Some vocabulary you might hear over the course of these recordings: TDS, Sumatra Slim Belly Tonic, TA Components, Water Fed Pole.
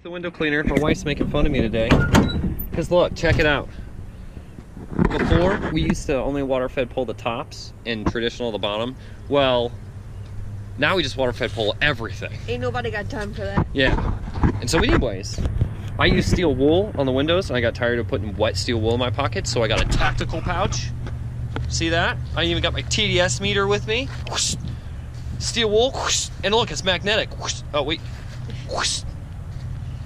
Took the window cleaner. My wife's making fun of me today. Because look, check it out. Before, we used to only water fed pull the tops and traditional the bottom. Well, now we just water fed pull everything. Ain't nobody got time for that. Yeah. And so anyways, I use steel wool on the windows and I got tired of putting wet steel wool in my pockets, so I got a tactical pouch. See that? I even got my TDS meter with me. Whoosh. Steel wool, whoosh. And look, it's magnetic. Whoosh. Oh wait, whoosh.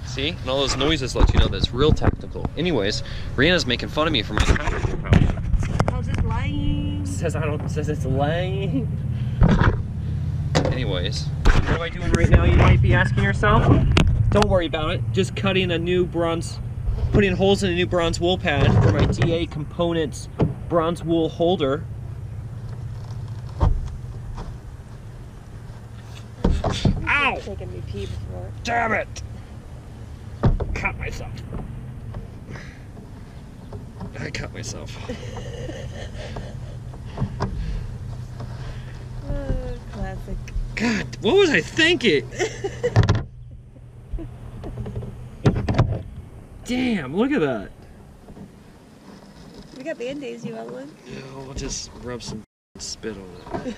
See? And all those noises let you know that's real tactical. Anyways, Rihanna's making fun of me for my tactical pouch. How's it lying? Says it's lying. Anyways, what am I doing right now, you might be asking yourself? Don't worry about it. Just putting holes in a new bronze wool pad for my TA Components bronze wool holder. Ow! Taking me pee before. Damn it! Cut myself. I cut myself. Classic. God, what was I thinking? Damn, look at that. We got band-aids, you want one? Yeah, I'll just rub some spit on it.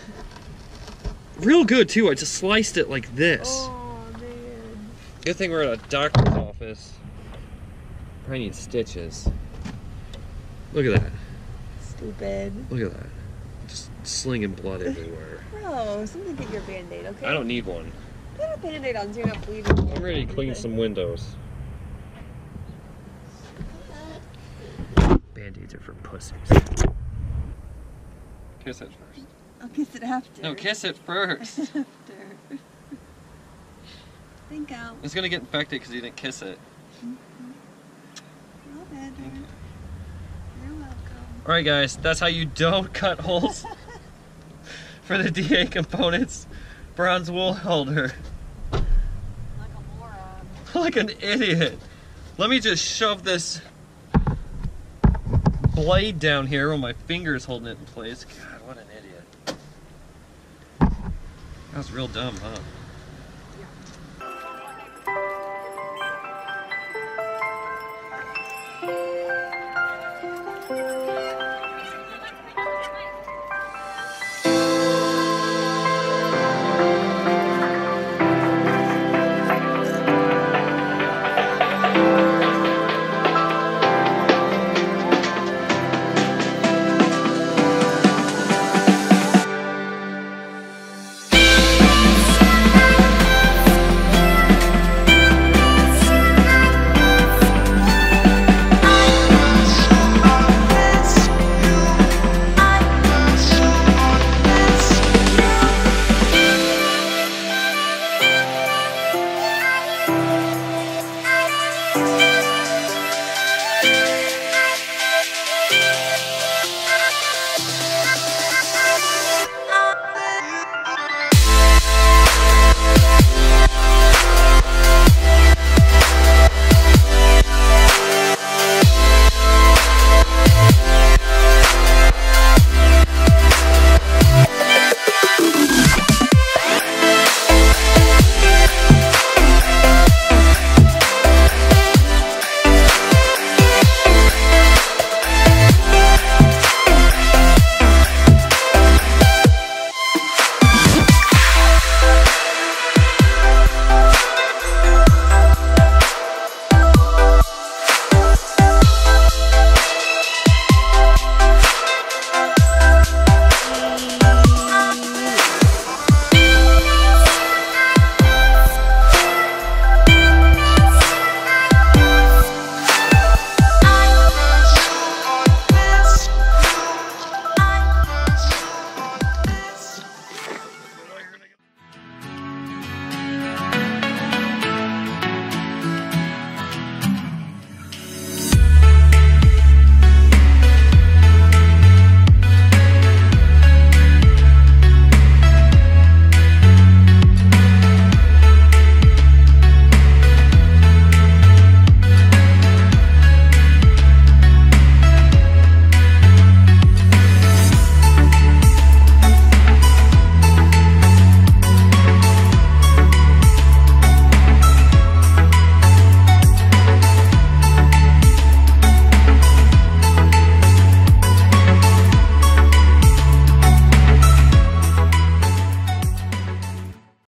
Real good, too. I just sliced it like this. Oh, man. Good thing we're at a doctor's office. Probably need stitches. Look at that. Stupid. Look at that. Just slinging blood everywhere. Bro, something get your band-aid, okay? I don't need one. Put a band-aid on so you're not bleeding. I'm ready to clean some windows. Band-aids are for pussies. Kiss it first. I'll kiss it after. No, kiss it first. After. Think out. It's gonna get infected because you didn't kiss it. Mm-hmm. No better. Okay. You're welcome. Alright guys, that's how you don't cut holes for the TA Components bronze wool holder. Like a moron. Like an idiot. Let me just shove this blade down here with my fingers holding it in place. God, what an idiot. That was real dumb, huh?